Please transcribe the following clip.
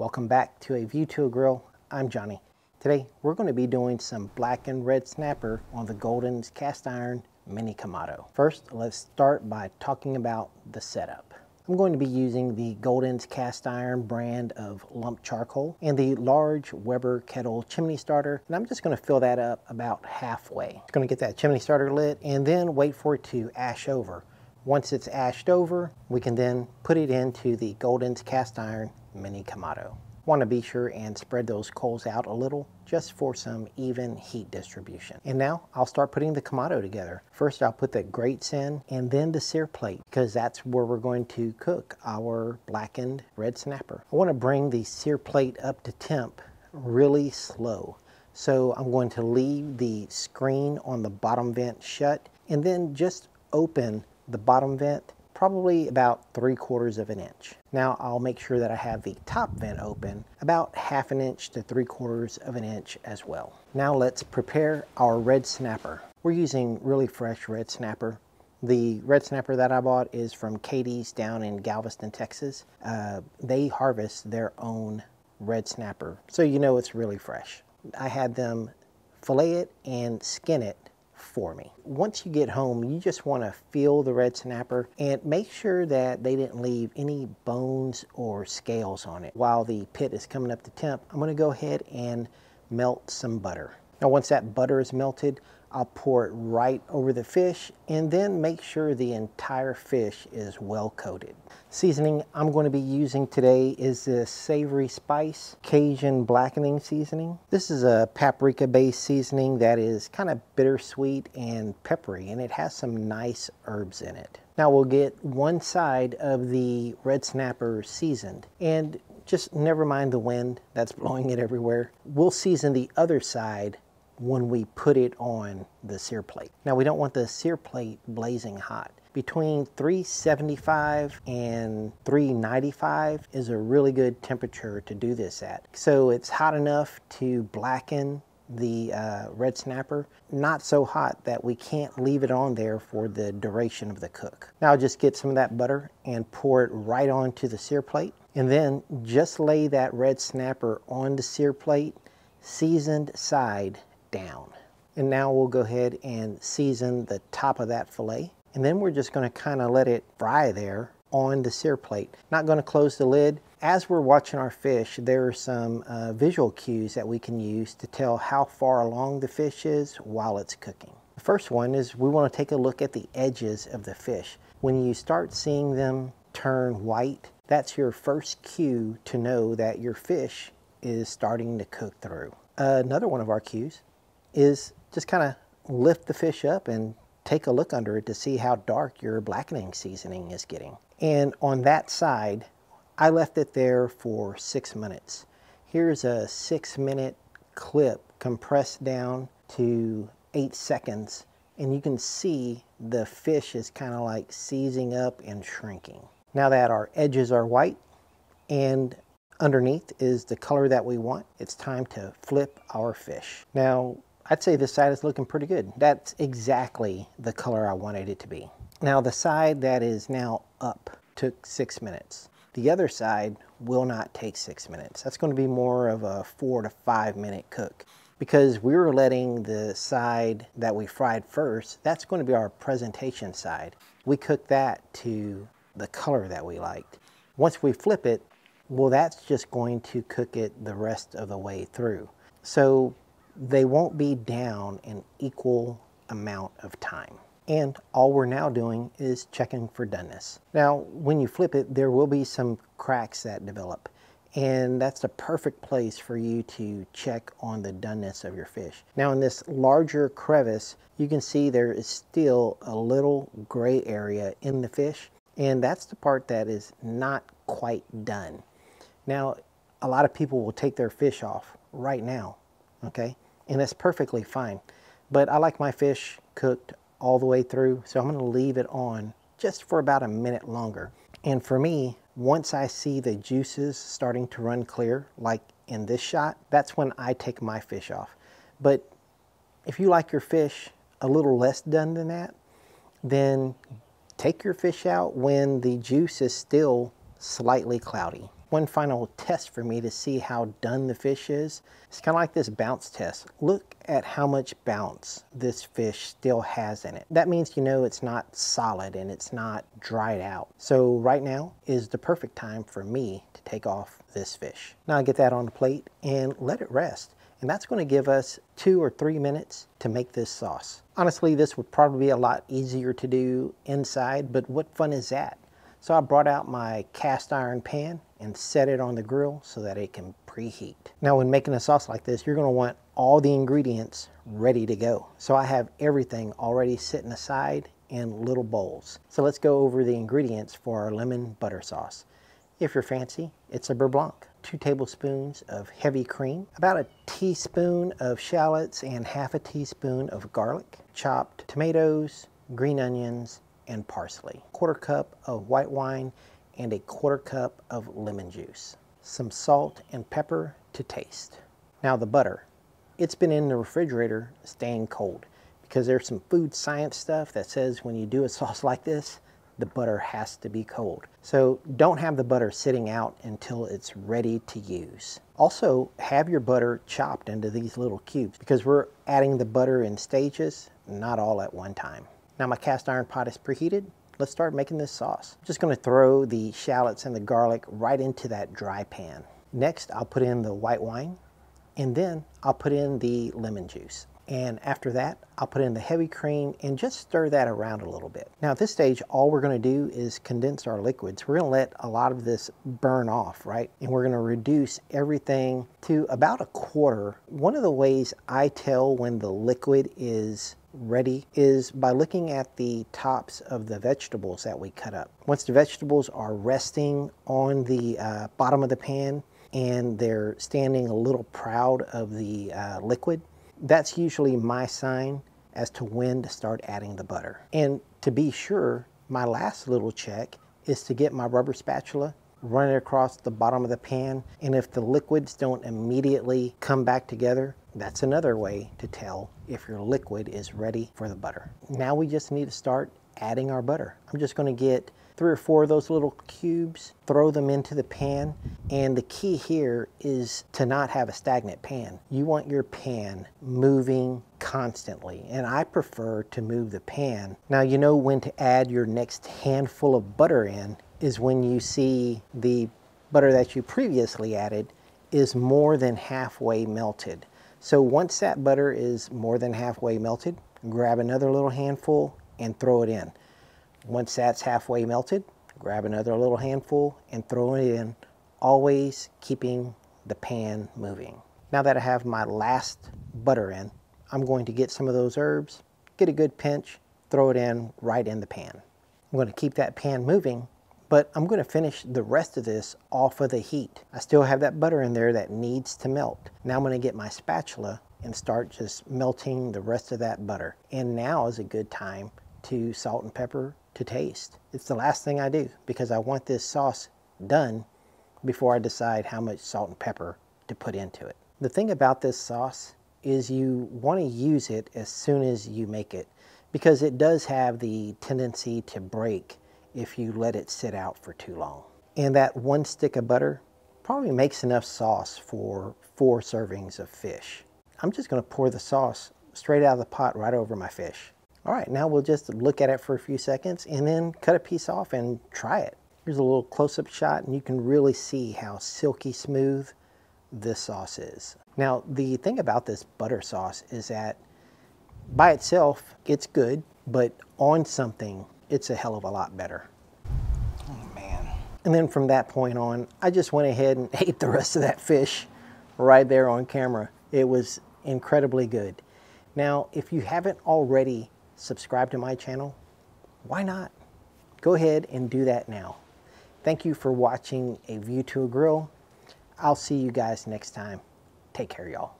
Welcome back to A View to a Grill. I'm Johnny. Today we're going to be doing some black and red snapper on the Golden's Cast Iron Mini Kamado. First, let's start by talking about the setup. I'm going to be using the Golden's Cast Iron brand of lump charcoal and the large Weber kettle chimney starter, and I'm just going to fill that up about halfway. It's going to get that chimney starter lit and then wait for it to ash over. Once it's ashed over, we can then put it into the Golden's Cast Iron Mini Kamado. Want to be sure and spread those coals out a little just for some even heat distribution. And now I'll start putting the Kamado together. First, I'll put the grates in and then the sear plate, because that's where we're going to cook our blackened red snapper. I want to bring the sear plate up to temp really slow. So I'm going to leave the screen on the bottom vent shut and then just open the bottom vent probably about 3/4 of an inch. Now I'll make sure that I have the top vent open about 1/2 inch to 3/4 of an inch as well. Now let's prepare our red snapper. We're using really fresh red snapper. The red snapper that I bought is from Katie's down in Galveston, Texas. They harvest their own red snapper, so you know it's really fresh. I had them fillet it and skin it for me. Once you get home, you just want to feel the red snapper and make sure that they didn't leave any bones or scales on it. While the pit is coming up to temp, I'm going to go ahead and melt some butter. Now once that butter is melted, I'll pour it right over the fish and then make sure the entire fish is well coated. Seasoning I'm going to be using today is this Savory Spice Cajun Blackening Seasoning. This is a paprika based seasoning that is kind of bittersweet and peppery, and it has some nice herbs in it. Now we'll get one side of the red snapper seasoned, and just never mind the wind that's blowing it everywhere. We'll season the other side when we put it on the sear plate. Now we don't want the sear plate blazing hot. Between 375 and 395 is a really good temperature to do this at. So it's hot enough to blacken the red snapper, not so hot that we can't leave it on there for the duration of the cook. Now just get some of that butter and pour it right onto the sear plate, and then just lay that red snapper on the sear plate, seasoned side down. And now we'll go ahead and season the top of that fillet, and then we're just going to kind of let it fry there on the sear plate. Not going to close the lid. As we're watching our fish, there are some visual cues that we can use to tell how far along the fish is while it's cooking. The first one is we want to take a look at the edges of the fish. When you start seeing them turn white, that's your first cue to know that your fish is starting to cook through. Another one of our cues is just kind of lift the fish up and take a look under it to see how dark your blackening seasoning is getting. And on that side, I left it there for 6 minutes. Here's a 6-minute clip compressed down to 8 seconds, and you can see the fish is kind of like seizing up and shrinking. Now that our edges are white and underneath is the color that we want, it's time to flip our fish. Now, I'd say this side is looking pretty good. That's exactly the color I wanted it to be. Now, the side that is now up took 6 minutes. The other side will not take 6 minutes. That's going to be more of a 4 to 5 minute cook, because we were letting the side that we fried first, that's going to be our presentation side. We cook that to the color that we liked. Once we flip it, well, that's just going to cook it the rest of the way through. So they won't be down an equal amount of time. And all we're now doing is checking for doneness. Now, when you flip it, there will be some cracks that develop, and that's the perfect place for you to check on the doneness of your fish. Now in this larger crevice, you can see there is still a little gray area in the fish, and that's the part that is not quite done. Now, a lot of people will take their fish off right now, okay? And that's perfectly fine. But I like my fish cooked all the way through, so I'm gonna leave it on just for about a minute longer. And for me, once I see the juices starting to run clear, like in this shot, that's when I take my fish off. But if you like your fish a little less done than that, then take your fish out when the juice is still slightly cloudy. one final test for me to see how done the fish is. It's kind of like this bounce test. Look at how much bounce this fish still has in it. That means you know it's not solid and it's not dried out. So right now is the perfect time for me to take off this fish. Now I get that on the plate and let it rest. And that's going to give us 2 or 3 minutes to make this sauce. Honestly, this would probably be a lot easier to do inside, but what fun is that? So I brought out my cast iron pan and set it on the grill so that it can preheat. Now when making a sauce like this, you're going to want all the ingredients ready to go. So I have everything already sitting aside in little bowls. So let's go over the ingredients for our lemon butter sauce. If you're fancy, it's a beurre blanc. 2 tablespoons of heavy cream, about a teaspoon of shallots and half a teaspoon of garlic, chopped tomatoes, green onions, and parsley, 1/4 cup of white wine, and 1/4 cup of lemon juice, some salt and pepper to taste. Now the butter, it's been in the refrigerator staying cold because there's some food science stuff that says when you do a sauce like this, the butter has to be cold. So don't have the butter sitting out until it's ready to use. Also, have your butter chopped into these little cubes because we're adding the butter in stages, not all at one time. Now my cast iron pot is preheated. Let's start making this sauce. I'm just gonna throw the shallots and the garlic right into that dry pan. Next, I'll put in the white wine, and then I'll put in the lemon juice. And after that, I'll put in the heavy cream and just stir that around a little bit. Now at this stage, all we're gonna do is condense our liquids. We're gonna let a lot of this burn off, right? And we're gonna reduce everything to about 1/4. One of the ways I tell when the liquid is ready is by looking at the tops of the vegetables that we cut up. Once the vegetables are resting on the bottom of the pan and they're standing a little proud of the liquid, that's usually my sign as to when to start adding the butter. And to be sure, my last little check is to get my rubber spatula, run it across the bottom of the pan, and if the liquids don't immediately come back together, that's another way to tell if your liquid is ready for the butter. Now we just need to start adding our butter. I'm just going to get 3 or 4 of those little cubes, throw them into the pan, and the key here is to not have a stagnant pan. You want your pan moving constantly, and I prefer to move the pan. Now you know when to add your next handful of butter in is when you see the butter that you previously added is more than halfway melted. So once that butter is more than halfway melted, grab another little handful and throw it in. Once that's halfway melted, grab another little handful and throw it in, always keeping the pan moving. Now that I have my last butter in, I'm going to get some of those herbs, get a good pinch, throw it in right in the pan. I'm going to keep that pan moving, but I'm going to finish the rest of this off of the heat. I still have that butter in there that needs to melt. Now I'm going to get my spatula and start just melting the rest of that butter. And now is a good time to salt and pepper to taste. It's the last thing I do because I want this sauce done before I decide how much salt and pepper to put into it. The thing about this sauce is you want to use it as soon as you make it because it does have the tendency to break if you let it sit out for too long. And that one stick of butter probably makes enough sauce for 4 servings of fish. I'm just going to pour the sauce straight out of the pot right over my fish. All right, now we'll just look at it for a few seconds and then cut a piece off and try it. Here's a little close-up shot and you can really see how silky smooth this sauce is. Now, the thing about this butter sauce is that by itself, it's good, but on something, it's a hell of a lot better. Oh man. And then from that point on, I just went ahead and ate the rest of that fish right there on camera. It was incredibly good. Now, if you haven't already subscribe to my channel, why not? Go ahead and do that now. Thank you for watching A View to a Grill. I'll see you guys next time. Take care, y'all.